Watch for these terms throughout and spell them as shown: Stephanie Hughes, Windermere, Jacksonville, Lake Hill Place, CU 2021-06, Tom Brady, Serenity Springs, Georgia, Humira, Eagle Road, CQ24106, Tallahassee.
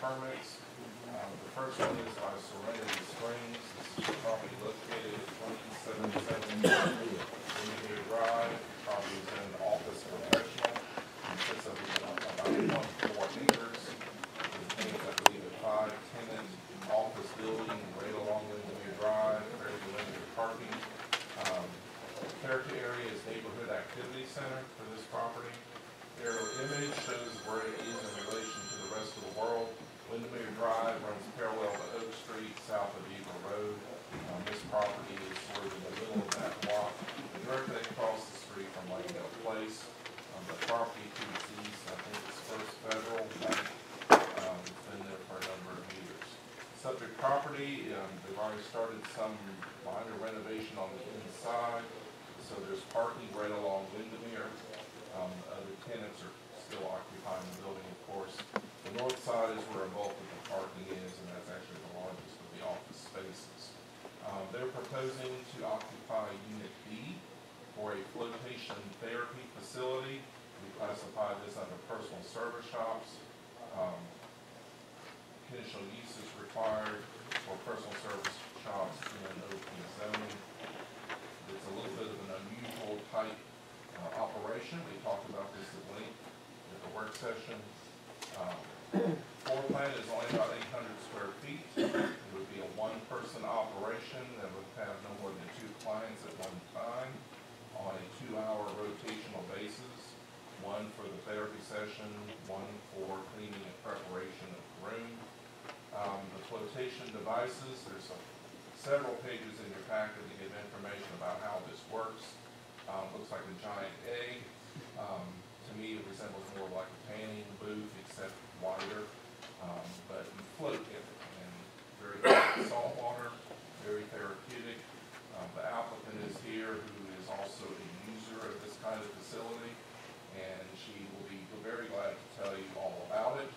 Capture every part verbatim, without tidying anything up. permits. Um, the first one is our Serenity Springs. This is property located at twenty-seven seventy-one Windermere Drive. Property is in the Office of Professional. Consists of about one point four acres. It contains, I believe, a five-tenant office building right along Windermere Drive, very limited parking. Um, the character area is Neighborhood Activity Center for this property. Their image shows where it is in relation to the rest of the world. Windermere Drive runs parallel to Oak Street, south of Eagle Road. Um, this property is sort of in the middle of that block, directly across the street from Lake Hill Place. Um, the property to its east, I think it's First Federal Bank. Um, it's been there for a number of years. Subject property, um, they've already started some minor renovation on the inside, so there's parking right along Windermere. Um, other tenants are still occupying the building, of course. The north side is where a bulk of the parking is, and that's actually the largest of the office spaces. Um, they're proposing to occupy Unit B for a flotation therapy facility. We classify this under personal service shops. Um, conditional use is required for personal service shops in an open zone. It's a little bit of an unusual type Uh, operation. We talked about this at length at the work session. Um, floor plan is only about eight hundred square feet. It would be a one-person operation that would have no more than two clients at one time on a two-hour rotational basis, one for the therapy session, one for cleaning and preparation of the room. Um, the flotation devices, there's a, several pages in your packet to give information about how this works. Um, looks like a giant egg. Um, to me, it resembles more like a tanning booth, except wider. Um, but you float in it, and very salt water, very therapeutic. Um, the applicant is here, who is also a user of this kind of facility, and she will be very glad to tell you all about it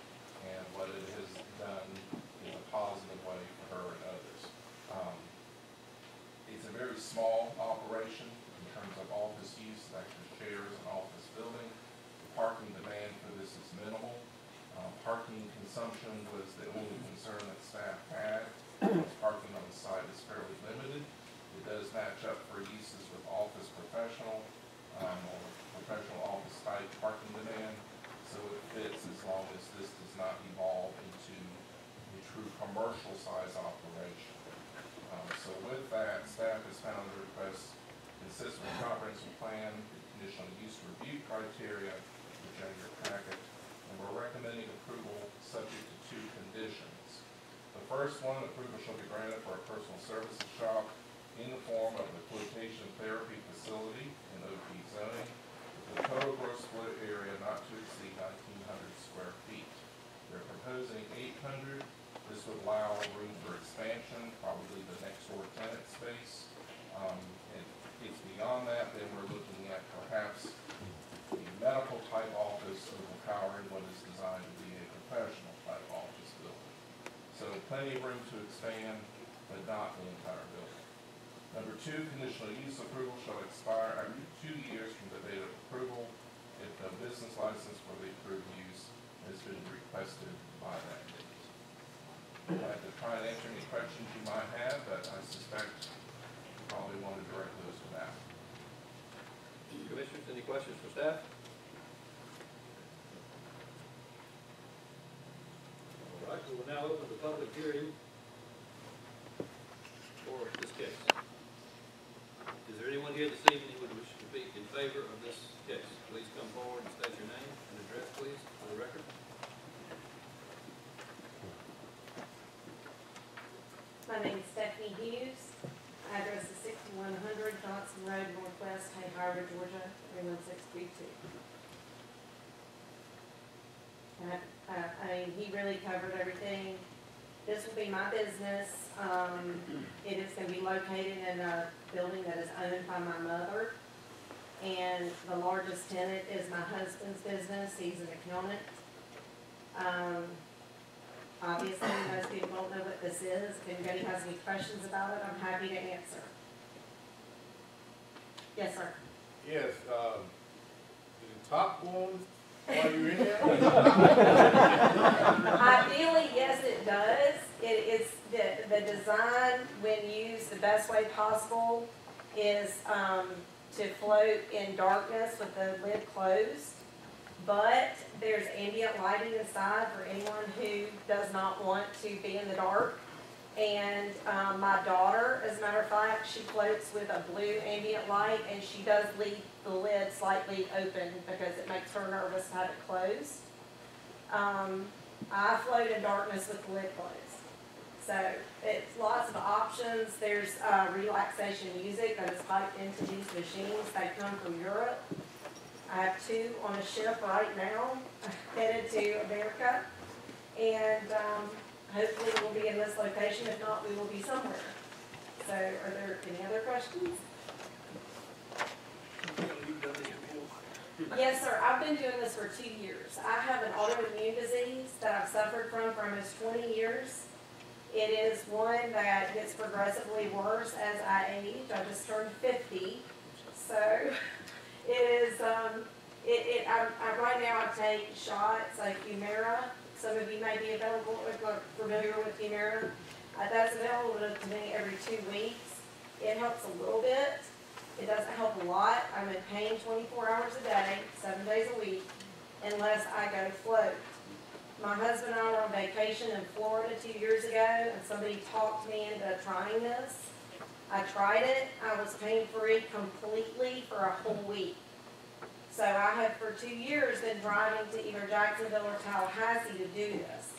and what it has done in a positive way for her and others. Um, it's a very small operation. In terms of office use, like the shares and office building. The parking demand for this is minimal. Uh, parking consumption was the only concern that staff had. Parking on the site is fairly limited. It does match up for uses with office professional um, or professional office type parking demand, so it fits as long as this does not evolve into a true commercial size operation. Um, so with that, staff has found the request consistent with comprehensive plan, conditional use review criteria, which are in your packet, and we're recommending approval subject to two conditions. The first one, approval shall be granted for a personal services shop in the form of a flotation therapy facility in O P zoning, with a total gross floor area not to exceed nineteen hundred square feet. They're proposing eight hundred. This would allow room for expansion, probably the next door tenant space. Um, and It's beyond that, then we're looking at perhaps a medical type office overpowering what is designed to be a professional type office building. So plenty of room to expand, but not the entire building. Number two, conditional use approval shall expire after two years from the date of approval if the business license for the approved use has been requested by that date. I'd like to try and answer any questions you might have, but I suspect probably want to direct those to that. Commissioners, any questions for staff? All right, we will now open the public hearing for this case. Is there anyone here this evening who would wish to speak in favor of this case? Please come forward and state your name and address, please, for the record. My name is Stephanie Hughes. Address is sixty-one hundred Johnson Road Northwest, Hayhire, Georgia, three one six three two. I, I, I mean, he really covered everything. This will be my business. Um, it is going to be located in a building that is owned by my mother. And the largest tenant is my husband's business. He's an accountant. Um, Obviously, most people don't know what this is. If anybody has any questions about it, I'm happy to answer. Yes, sir. Yes, um, the top one While you're in there? Ideally, yes, it does. It is the, the design, when used the best way possible, is um, to float in darkness with the lid closed. But there's ambient lighting inside for anyone who does not want to be in the dark. And um, my daughter, as a matter of fact, she floats with a blue ambient light, and she does leave the lid slightly open because it makes her nervous to have it closed. Um, I float in darkness with the lid closed. So it's lots of options. There's uh, relaxation music that is piped into these machines. They come from Europe. I have two on a ship right now, headed to America. And um, hopefully we'll be in this location. If not, we will be somewhere. So are there any other questions? Yes, sir. I've been doing this for two years. I have an autoimmune disease that I've suffered from for almost twenty years. It is one that gets progressively worse as I age. I just turned fifty. So it is, um, it, it, I, I, right now I take shots like Humira. Some of you may be available, if you're familiar with Humira. Uh, that's available to me every two weeks. It helps a little bit. It doesn't help a lot. I'm in pain twenty-four hours a day, seven days a week, unless I go float. My husband and I were on vacation in Florida two years ago, and somebody talked me into trying this. I tried it. I was pain-free completely for a whole week. So I have for two years been driving to either Jacksonville or Tallahassee to do this.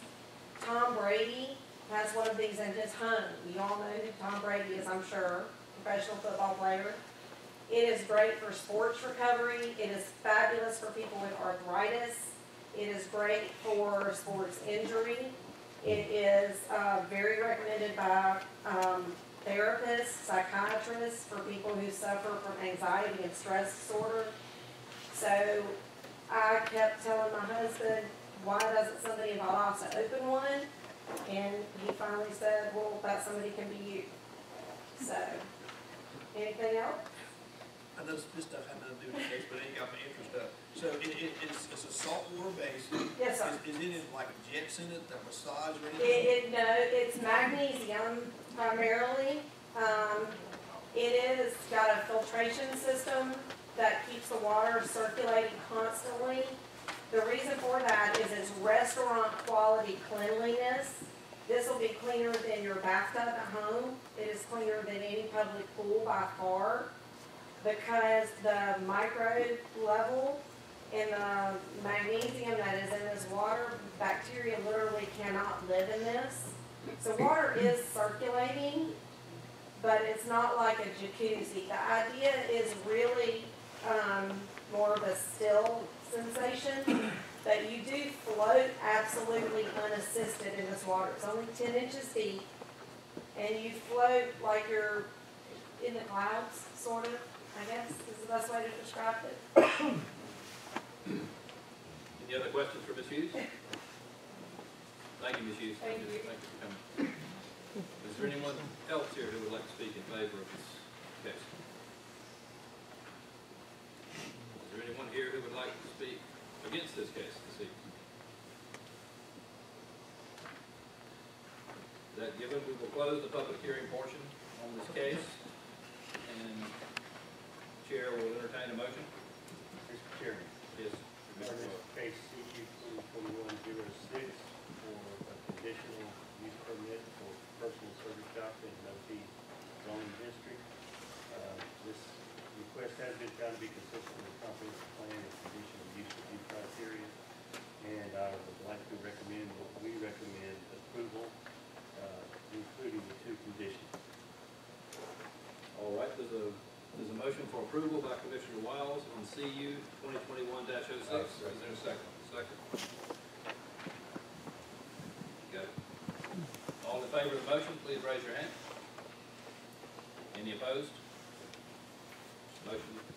Tom Brady has one of these in his home. You all know who Tom Brady is, I'm sure, professional football player. It is great for sports recovery. It is fabulous for people with arthritis. It is great for sports injury. It is uh, very recommended by um, therapists, psychiatrists, for people who suffer from anxiety and stress disorder. So I kept telling my husband, why doesn't somebody in my office open one? And he finally said, well, that somebody can be you. So, anything else? I know this stuff had nothing to do with the case, but it got my interest up. So it, it, it's, it's a saltwater basin. Yes, sir. Is, is it like jets in it, a massage or anything? It, it, no, it's magnesium primarily. Um, it is got a filtration system that keeps the water circulating constantly. The reason for that is it's restaurant quality cleanliness. This will be cleaner than your bathtub at home. It is cleaner than any public pool by far, because the micro level and the magnesium that is in this water, bacteria literally cannot live in this. So water is circulating, but it's not like a jacuzzi. The idea is really um, more of a still sensation, that you do float absolutely unassisted in this water. It's only ten inches deep, and you float like you're in the clouds, sort of, I guess, is the best way to describe it. Any other questions for Miz Hughes? Thank you, Miz Hughes. Thank you. Thank you for coming. Is there anyone else here who would like to speak in favor of this case? Is there anyone here who would like to speak against this case this evening? That given, we will close the public hearing portion on this case, and Chair will entertain a motion. Mister Chairman. Yes. Case C Q two four one oh six for a conditional use permit for personal service shop in the O T zoning district. Uh, this request has been found to be consistent with the comprehensive plan and conditional use review criteria, and I would like to recommend what we recommend approval, uh, including the two conditions. All right. There's a There's a motion for approval by Commissioner Wiles on C U twenty twenty-one oh six. Is there a second? Second. Okay. All in favor of the motion, please raise your hand. Any opposed? Motion